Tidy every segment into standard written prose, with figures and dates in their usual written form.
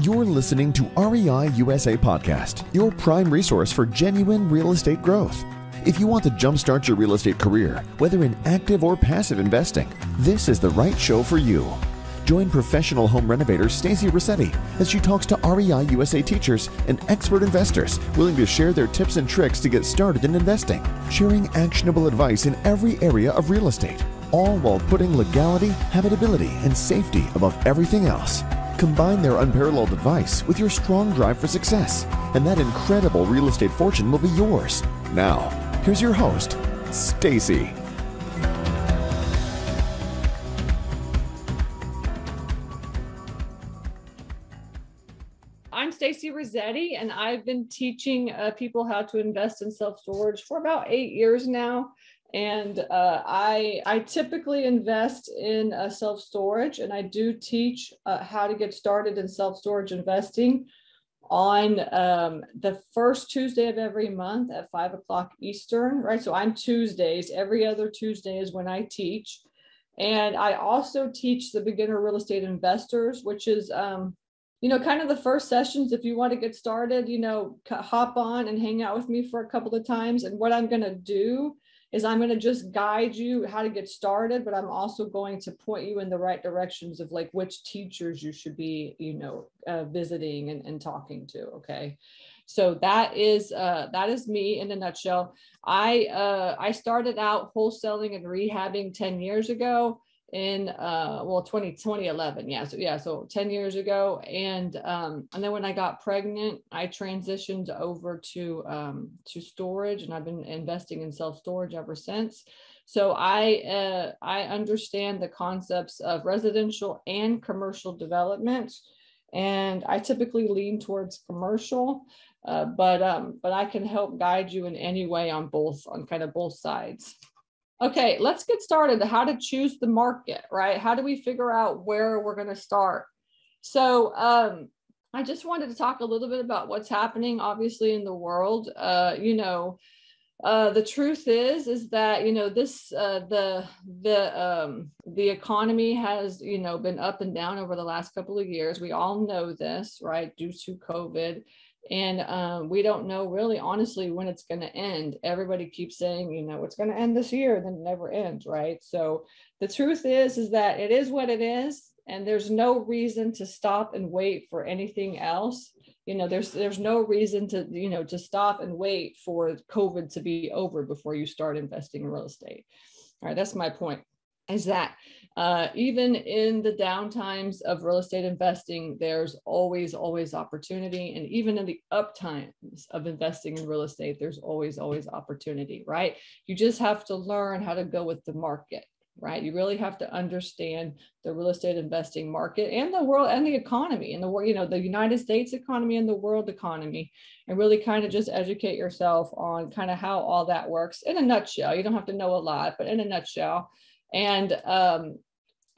You're listening to REI USA Podcast, your prime resource for genuine real estate growth. If you want to jumpstart your real estate career, whether in active or passive investing, this is the right show for you. Join professional home renovator Stacy Rossetti as she talks to REI USA teachers and expert investors willing to share their tips and tricks to get started in investing, sharing actionable advice in every area of real estate, all while putting legality, habitability, and safety above everything else. Combine their unparalleled advice with your strong drive for success, and that incredible real estate fortune will be yours. Now, here's your host, Stacy. I'm Stacy Rossetti, and I've been teaching people how to invest in self-storage for about 8 years now. And I typically invest in self-storage, and I do teach how to get started in self-storage investing on the first Tuesday of every month at 5 o'clock Eastern, right? So I'm Tuesdays, every other Tuesday is when I teach. And I also teach the beginner real estate investors, which is, you know, kind of the first sessions. If you want to get started, you know, hop on and hang out with me for a couple of times. And what I'm going to do is I'm going to just guide you how to get started, but I'm also going to point you in the right directions of like which teachers you should be, you know, visiting and talking to. Okay, so that is me in a nutshell. I started out wholesaling and rehabbing 10 years ago in 2011. So 10 years ago, and then when I got pregnant, I transitioned over to storage, and I've been investing in self-storage ever since. So I understand the concepts of residential and commercial development, and I typically lean towards commercial, but I can help guide you in any way on both sides. Okay, let's get started. How to choose the market, right? How do we figure out where we're going to start? So I just wanted to talk a little bit about what's happening, obviously, in the world. The truth is that, you know, this the economy has, you know, been up and down over the last couple of years. We all know this, right? Due to COVID. And we don't know really, honestly, when it's going to end. Everybody keeps saying, you know, it's going to end this year, then it never ends, right? So the truth is that it is what it is, and there's no reason to stop and wait for anything else. You know, there's no reason to, you know, to stop and wait for COVID to be over before you start investing in real estate. All right, that's my point. Is that even in the downtimes of real estate investing, there's always opportunity. And even in the uptimes of investing in real estate, there's always opportunity, right? You just have to learn how to go with the market, right? You really have to understand the real estate investing market and the world and the economy and the world, you know, the United States economy and the world economy, and really kind of just educate yourself on kind of how all that works in a nutshell. You don't have to know a lot, but in a nutshell.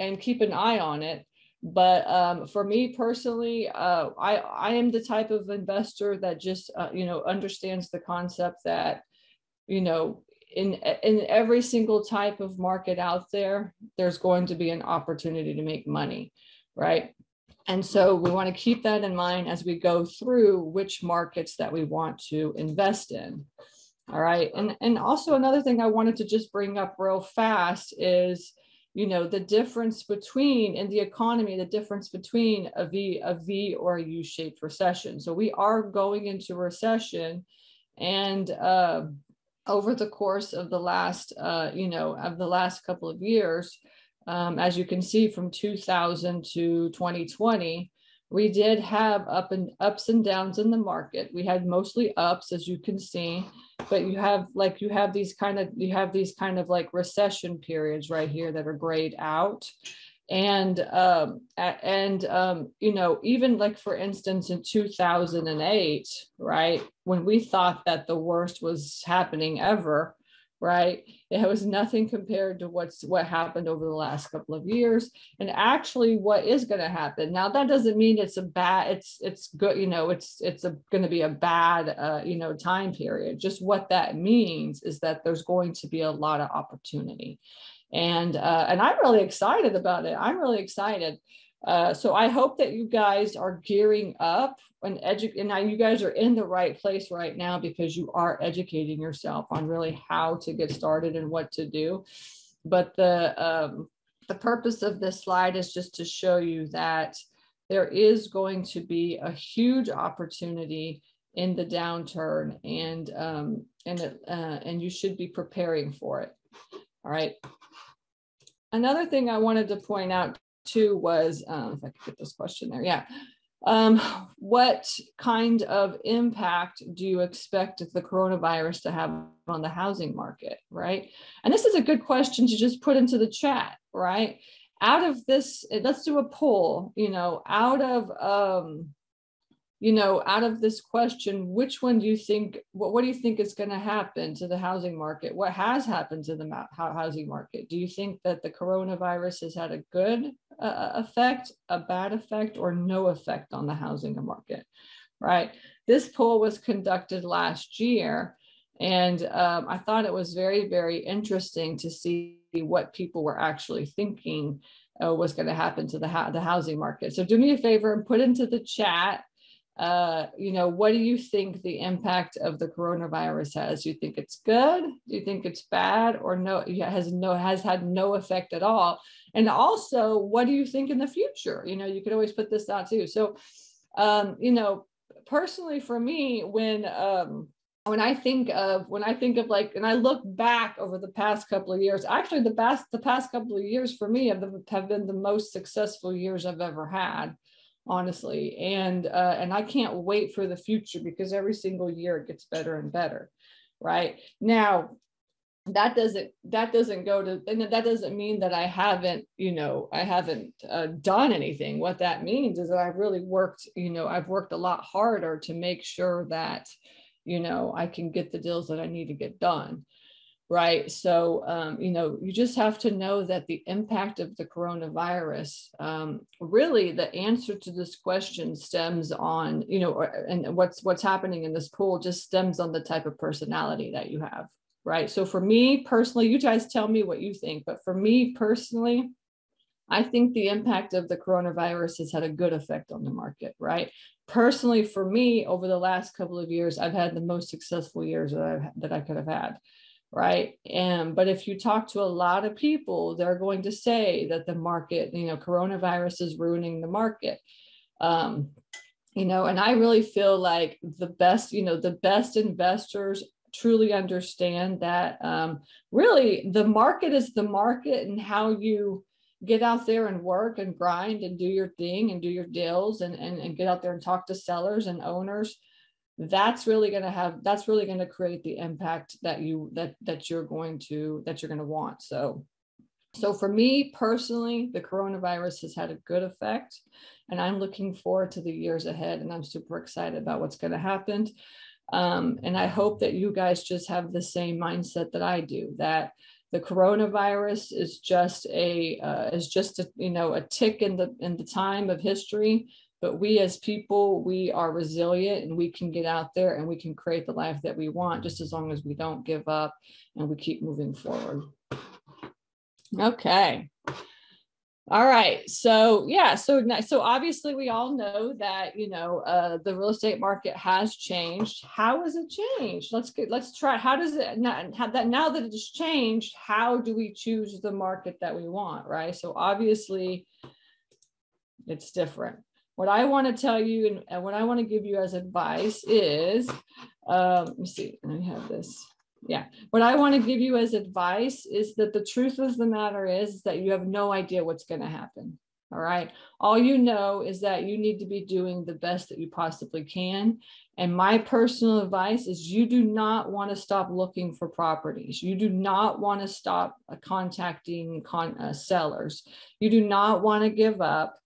And keep an eye on it. But for me personally, I am the type of investor that just, you know, understands the concept that, you know, in every single type of market out there, there's going to be an opportunity to make money, right? And so we want to keep that in mind as we go through which markets that we want to invest in. All right. And also another thing I wanted to just bring up real fast is, you know, the difference between, in the economy, the difference between a V or a U-shaped recession. So we are going into recession, and over the course of the last, of the last couple of years, as you can see from 2000 to 2020, we did have ups and downs in the market. We had mostly ups, as you can see, but you have these kind of like recession periods right here that are grayed out. And you know, even like for instance in 2008, right, when we thought that the worst was happening ever, right? It was nothing compared to what happened over the last couple of years, and actually what is going to happen. Now, that doesn't mean it's good, you know, it's going to be a bad, you know, time period. Just what that means is that there's going to be a lot of opportunity. And I'm really excited about it. I'm really excited. So I hope that you guys are gearing up and you guys are in the right place right now, because you are educating yourself on really how to get started and what to do. But the purpose of this slide is just to show you that there is going to be a huge opportunity in the downturn, and you should be preparing for it. All right. Another thing I wanted to point out too was, if I could get this question there, yeah. What kind of impact do you expect the coronavirus to have on the housing market, right? And this is a good question to just put into the chat, right? Out of this, let's do a poll, you know, out of this question, which one do you think, what do you think is going to happen to the housing market? What has happened to the housing market? Do you think that the coronavirus has had a good effect, a bad effect, or no effect on the housing market, right? This poll was conducted last year, and I thought it was very, very interesting to see what people were actually thinking was going to happen to the housing market. So do me a favor and put into the chat, you know, what do you think the impact of the coronavirus has? Do you think it's good? Do you think it's bad? Or no, has had no effect at all? And also, what do you think in the future? You know, you could always put this out too. So, you know, personally for me, when I think of like, and I look back over the past couple of years, actually the past couple of years for me have been the most successful years I've ever had, honestly. And I can't wait for the future, because every single year it gets better and better, right? Now, that doesn't mean that I haven't, you know, done anything. What that means is that I've really worked, you know, I've worked a lot harder to make sure that, you know, I can get the deals that I need to get done, right? So, you know, you just have to know that the impact of the coronavirus, really the answer to this question stems on, you know, and what's happening in this pool just stems on the type of personality that you have, right? So for me personally, you guys tell me what you think, but for me personally, I think the impact of the coronavirus has had a good effect on the market, right? Personally, for me, over the last couple of years, I've had the most successful years that I could have had, right? But if you talk to a lot of people, they're going to say that the market, you know, coronavirus is ruining the market. You know, and I really feel like the best investors truly understand that really the market is the market, and how you get out there and work and grind and do your thing and do your deals and get out there and talk to sellers and owners. That's really going to create the impact that you're going to want. So for me personally, the coronavirus has had a good effect, and I'm looking forward to the years ahead, and I'm super excited about what's going to happen. And I hope that you guys just have the same mindset that I do, that the coronavirus is just a tick in the time of history, but we as people, we are resilient, and we can get out there and we can create the life that we want, just as long as we don't give up and we keep moving forward. Okay. All right. So yeah, so obviously we all know that, you know, the real estate market has changed. How has it changed? Let's try. Now that it's changed, how do we choose the market that we want, right? So obviously it's different. What I want to tell you and what I want to give you as advice is, let me see, I have this. Yeah. What I want to give you as advice is that the truth of the matter is that you have no idea what's going to happen. All right. All you know is that you need to be doing the best that you possibly can. And my personal advice is you do not want to stop looking for properties. You do not want to stop contacting sellers. You do not want to give up.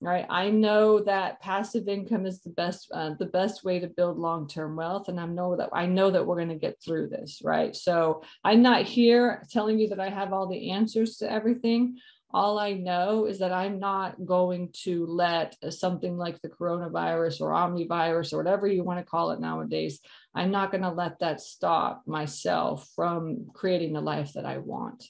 Right. I know that passive income is the best way to build long-term wealth. And I know that we're going to get through this. Right. So I'm not here telling you that I have all the answers to everything. All I know is that I'm not going to let something like the coronavirus or omnivirus or whatever you want to call it nowadays, I'm not going to let that stop myself from creating the life that I want.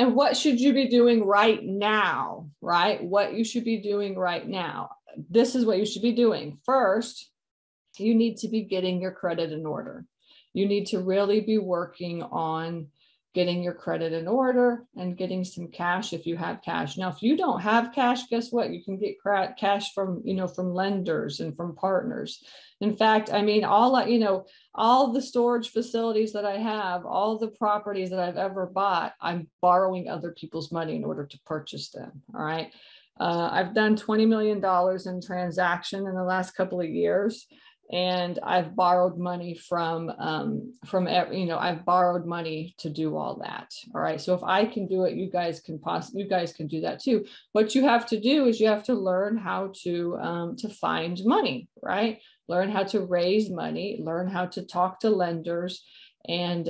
And what should you be doing right now, right? What you should be doing right now. This is what you should be doing. First, you need to be getting your credit in order. You need to really be working on getting your credit in order and getting some cash if you have cash. Now, if you don't have cash, guess what? You can get cash from, from lenders and from partners. In fact, I mean, all the storage facilities that I have, all the properties that I've ever bought, I'm borrowing other people's money in order to purchase them. All right. I've done $20 million in transaction in the last couple of years. And I've borrowed money I've borrowed money to do all that. All right. So if I can do it, you guys can do that too. What you have to do is you have to learn how to find money, right? Learn how to raise money, learn how to talk to lenders and,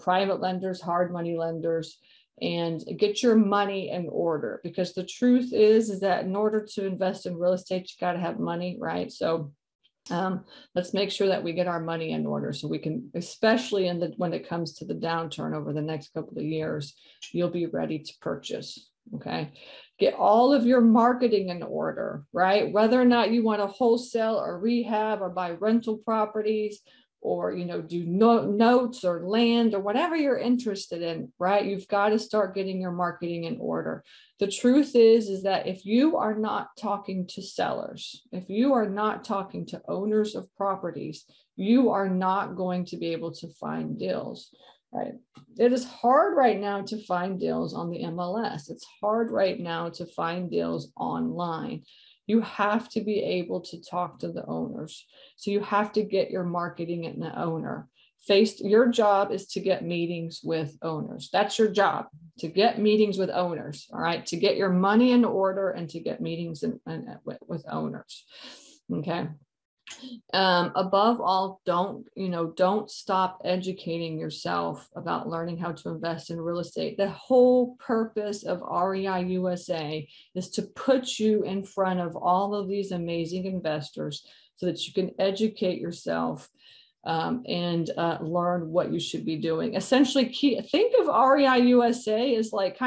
private lenders, hard money lenders, and get your money in order. Because the truth is that in order to invest in real estate, you got to have money, right? So let's make sure that we get our money in order so we can, especially when it comes to the downturn over the next couple of years, you'll be ready to purchase. Okay. Get all of your marketing in order, right? Whether or not you want to wholesale or rehab or buy rental properties or, do notes or land or whatever you're interested in, right? You've got to start getting your marketing in order. The truth is that if you are not talking to sellers, if you are not talking to owners of properties, you are not going to be able to find deals, right? It is hard right now to find deals on the MLS. It's hard right now to find deals online. You have to be able to talk to the owners. So you have to get your marketing in the owner. Your job is to get meetings with owners. That's your job, to get meetings with owners, all right? To get your money in order and to get meetings with owners, okay? Above all, don't stop educating yourself about learning how to invest in real estate. The whole purpose of REI USA is to put you in front of all of these amazing investors so that you can educate yourself and learn what you should be doing. Essentially, think of REI USA as like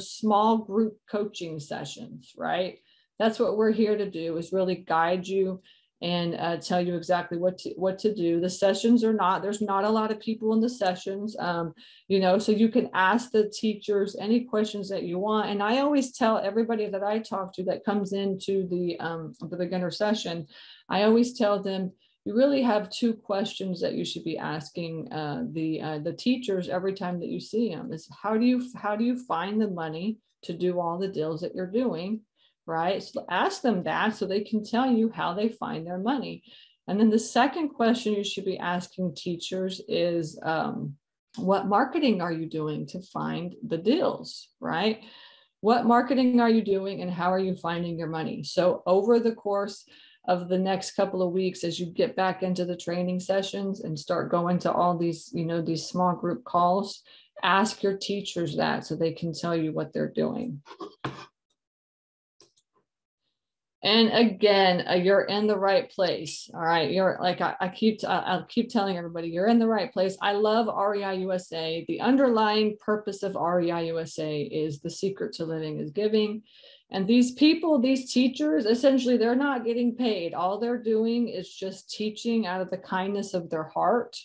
small group coaching sessions, right? That's what we're here to do, is really guide you and tell you exactly what to do. The sessions are not, there's not a lot of people in the sessions, so you can ask the teachers any questions that you want. And I always tell everybody that I talk to that comes into the beginner session, I always tell them, you really have two questions that you should be asking the teachers every time that you see them, is how do you find the money to do all the deals that you're doing? Right? So ask them that so they can tell you how they find their money. And then the second question you should be asking teachers is, what marketing are you doing to find the deals, right? What marketing are you doing and how are you finding your money? So over the course of the next couple of weeks, as you get back into the training sessions and start going to all these, these small group calls, ask your teachers that so they can tell you what they're doing. And again, you're in the right place. All right. You're like, I'll keep telling everybody, you're in the right place. I love REI USA. The underlying purpose of REI USA is the secret to living is giving. And these people, these teachers, essentially, they're not getting paid. All they're doing is just teaching out of the kindness of their heart,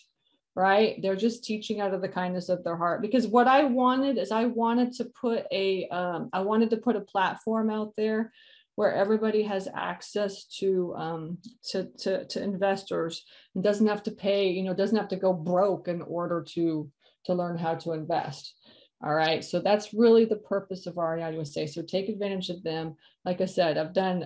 right? They're just teaching out of the kindness of their heart, because what I wanted is I wanted to put a platform out there where everybody has access to investors and doesn't have to pay, doesn't have to go broke in order to learn how to invest. All right, so that's really the purpose of REI USA. So take advantage of them. Like I said, I've done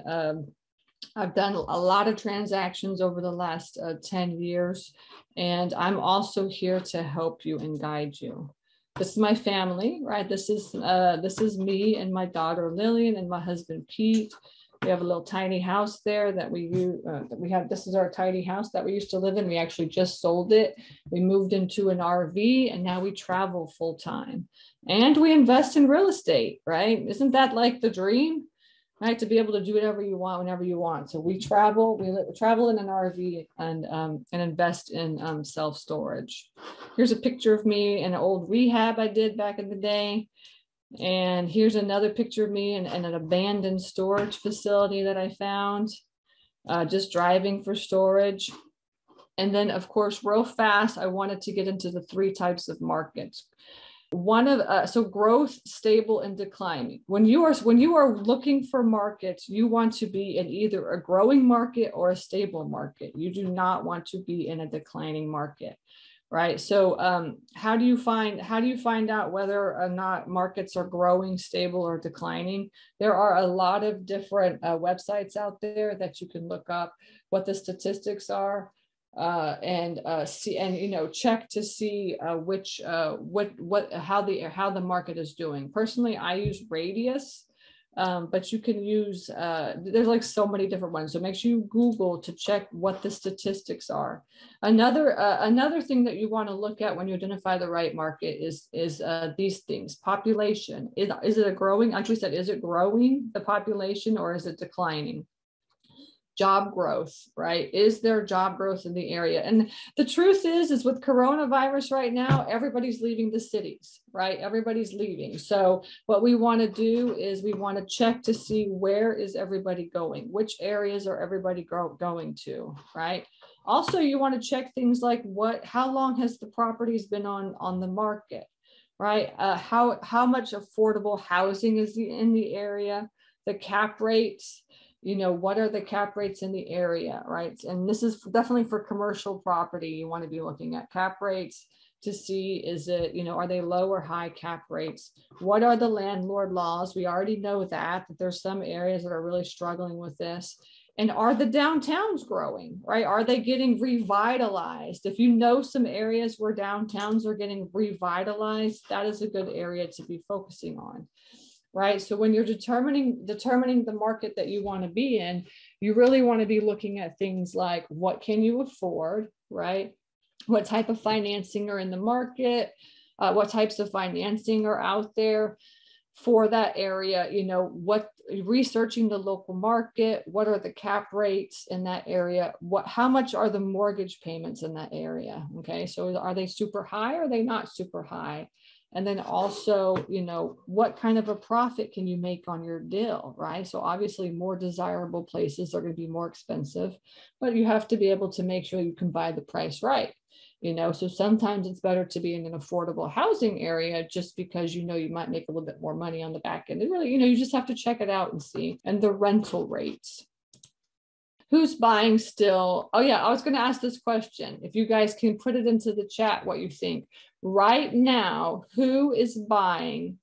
a lot of transactions over the last 10 years, and I'm also here to help you and guide you. This is my family, right? This is me and my daughter Lillian and my husband Pete. We have a little tiny house there that we have. This is our tiny house that we used to live in. We actually just sold it. We moved into an RV and now we travel full time and we invest in real estate, right? Isn't that like the dream? right? To be able to do whatever you want, whenever you want. So we travel, we travel in an RV and invest in self-storage. Here's a picture of me in an old rehab I did back in the day. And here's another picture of me in an abandoned storage facility that I found, just driving for storage. And then, of course, real fast, I wanted to get into the three types of markets. One of so growth, stable, and declining. When you are looking for markets, you want to be in either a growing market or a stable market. You do not want to be in a declining market, right? So how do you find out whether or not markets are growing, stable, or declining? There are a lot of different websites out there that you can look up what the statistics are. Check to see how the market is doing. Personally, I use Radius, but you can use there's like so many different ones. So make sure you Google to check what the statistics are. Another thing that you want to look at when you identify the right market is these things: population. Is it a growing? Like we said, is it growing, the population, or is it declining? Job growth, right? Is there job growth in the area? And the truth is with coronavirus right now, everybody's leaving the cities, right? Everybody's leaving. So what we want to do is we want to check to see where is everybody going, which areas are everybody going to, right? Also, you want to check things like how long has the properties been on the market, right? How much affordable housing is in the area, the cap rates. You know, what are the cap rates in the area, right? And this is definitely for commercial property. You want to be looking at cap rates to see, are they low or high cap rates? What are the landlord laws? We already know that there's some areas that are really struggling with this. And are the downtowns growing, right? Are they getting revitalized? If you know some areas where downtowns are getting revitalized, that is a good area to be focusing on. Right. So when you're determining the market that you want to be in, you really want to be looking at things like what can you afford, right? What type of financing are in the market? What types of financing are out there for that area? You know, researching the local market, what are the cap rates in that area? How much are the mortgage payments in that area? Okay. So are they super high or are they not super high? And then also, you know, what kind of a profit can you make on your deal, right? So obviously more desirable places are going to be more expensive, but you have to be able to make sure you can buy the price right, you know? So sometimes it's better to be in an affordable housing area just because, you know, you might make a little bit more money on the back end. And really, you know, you just have to check it out and see. And the rental rates. Who's buying still? Oh yeah, I was going to ask this question. If you guys can put it into the chat, what you think. Right now, who is buying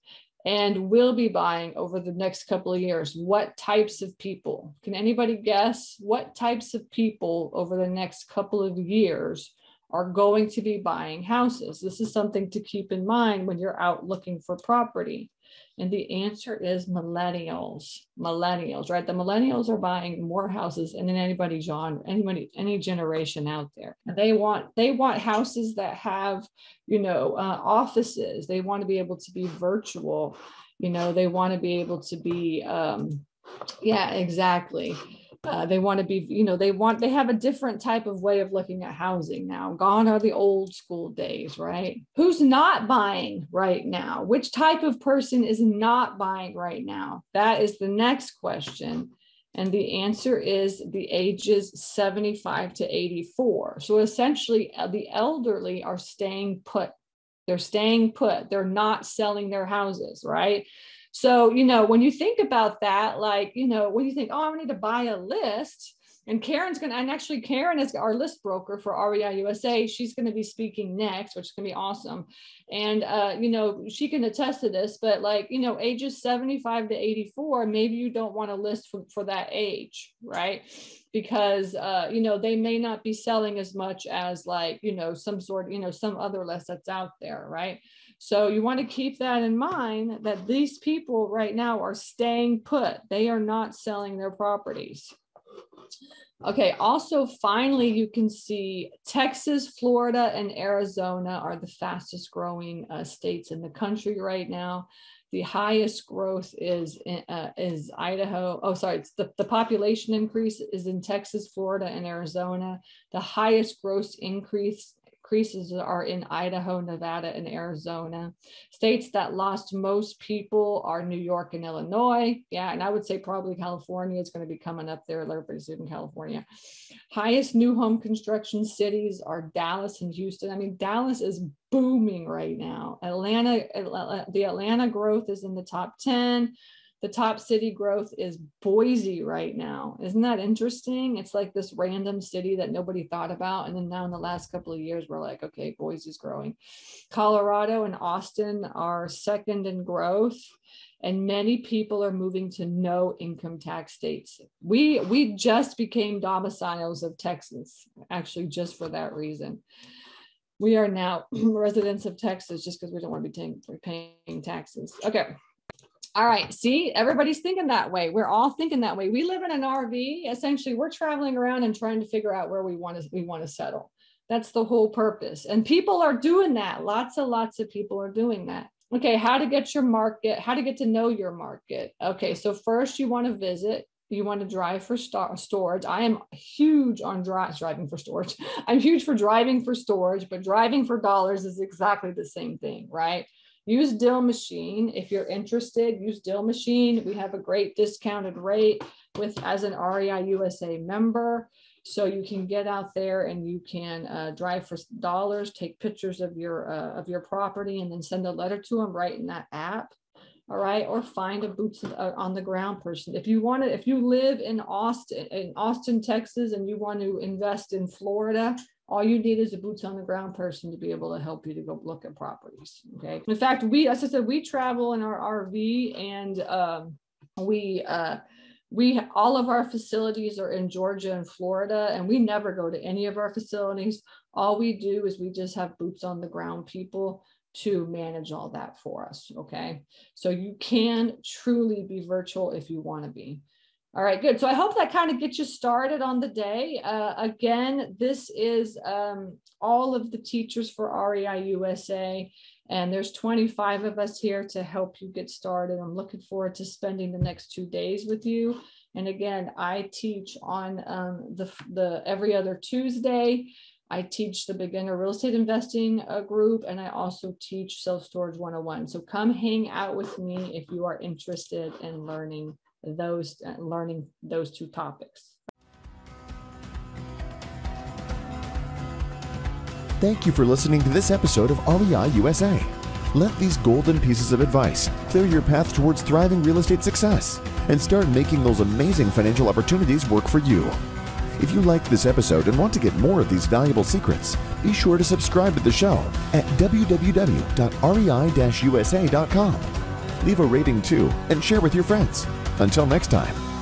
and will be buying over the next couple of years? What types of people? Can anybody guess what types of people over the next couple of years are going to be buying houses? This is something to keep in mind when you're out looking for property. And the answer is millennials. Millennials, right? The millennials are buying more houses than anybody genre, any generation out there. And they want houses that have, you know, offices. They want to be able to be virtual. You know, they want to be able to be, yeah, exactly. They want to be, you know, they have a different type of way of looking at housing now. Gone are the old school days, right? Who's not buying right now? Which type of person is not buying right now? That is the next question. And the answer is the ages 75 to 84. So essentially the elderly are staying put. They're staying put. They're not selling their houses, right? So, you know, when you think about that, like, you know, when you think, oh, I need to buy a list, and Karen is our list broker for REI USA. She's going to be speaking next, which is going to be awesome. And, you know, she can attest to this, but like, you know, ages 75 to 84, maybe you don't want a list for that age, right? Because, you know, they may not be selling as much as like, you know, some other list that's out there, right? So you want to keep that in mind, that these people right now are staying put. They are not selling their properties. Okay. Also, finally, you can see Texas, Florida, and Arizona are the fastest growing states in the country right now. The highest growth is Idaho. Oh, sorry, it's the population increase is in Texas, Florida, and Arizona. The highest gross increases are in Idaho, Nevada, and Arizona. States that lost most people are New York and Illinois. Yeah, and I would say probably California is going to be coming up there. Everybody's in California. Highest new home construction cities are Dallas and Houston. I mean, Dallas is booming right now. Atlanta, the Atlanta growth is in the top 10. The top city growth is Boise right now. Isn't that interesting? It's like this random city that nobody thought about. And then now in the last couple of years, we're like, okay, Boise's growing. Colorado and Austin are second in growth. And many people are moving to no income tax states. We just became domiciles of Texas, actually just for that reason. We are now residents of Texas just because we don't want to be paying taxes. Okay. All right, see, everybody's thinking that way. We're all thinking that way. We live in an RV. Essentially, we're traveling around and trying to figure out where we want to settle. That's the whole purpose. And people are doing that. Lots of people are doing that. Okay, how to get your market, how to get to know your market. Okay, so first you want to visit. You want to drive for storage. I am huge on driving for storage. I'm huge for driving for storage, but driving for dollars is exactly the same thing, right? Use Deal Machine. If you're interested, use Deal Machine. We have a great discounted rate as an REI USA member. So you can get out there and you can drive for dollars, take pictures of your property, and then send a letter to them right in that app. All right, or find a boots on the ground person. If you want to, if you live in Austin, Texas, and you want to invest in Florida, all you need is a boots on the ground person to be able to help you to go look at properties. Okay. In fact, as I said, we travel in our RV, and all of our facilities are in Georgia and Florida, and we never go to any of our facilities. All we do is we just have boots on the ground people to manage all that for us. Okay. So you can truly be virtual if you want to be. All right, good. So I hope that kind of gets you started on the day. Again, this is all of the teachers for REI USA, and there's 25 of us here to help you get started. I'm looking forward to spending the next 2 days with you. And again, I teach on every other Tuesday. I teach the beginner real estate investing group, and I also teach self-storage 101. So come hang out with me if you are interested in learning those two topics. Thank you for listening to this episode of REI USA. Let these golden pieces of advice clear your path towards thriving real estate success and start making those amazing financial opportunities work for you. If you liked this episode and want to get more of these valuable secrets, be sure to subscribe to the show at www.rei-usa.com. Leave a rating too and share with your friends. Until next time.